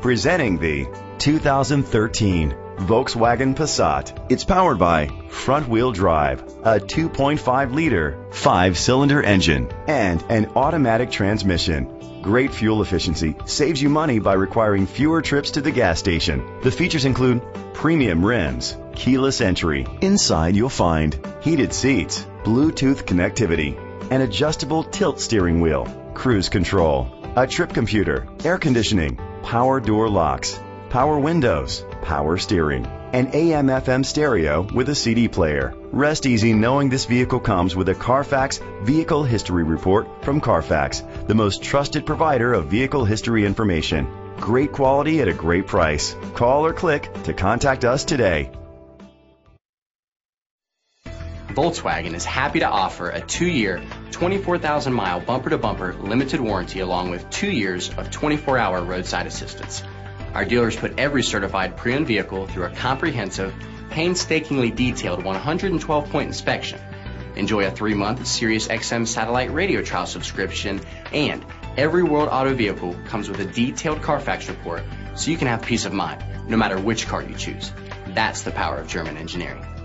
Presenting the 2013 Volkswagen Passat. It's powered by front-wheel drive, a 2.5-liter 5-cylinder engine, and an automatic transmission. Great fuel efficiency saves you money by requiring fewer trips to the gas station. The features include premium rims, keyless entry. Inside you'll find heated seats, Bluetooth connectivity, an adjustable tilt steering wheel, cruise control, a trip computer, air conditioning, power door locks, power windows, power steering, an AM/FM stereo with a CD player. Rest easy knowing this vehicle comes with a Carfax Vehicle History Report from Carfax, the most trusted provider of vehicle history information. Great quality at a great price. Call or click to contact us today. Volkswagen is happy to offer a 2-year, 24,000-mile bumper-to-bumper limited warranty along with 2 years of 24-hour roadside assistance. Our dealers put every certified pre-owned vehicle through a comprehensive, painstakingly detailed 112-point inspection. Enjoy a 3-month Sirius XM satellite radio trial subscription, and every World Auto vehicle comes with a detailed Carfax report so you can have peace of mind no matter which car you choose. That's the power of German engineering.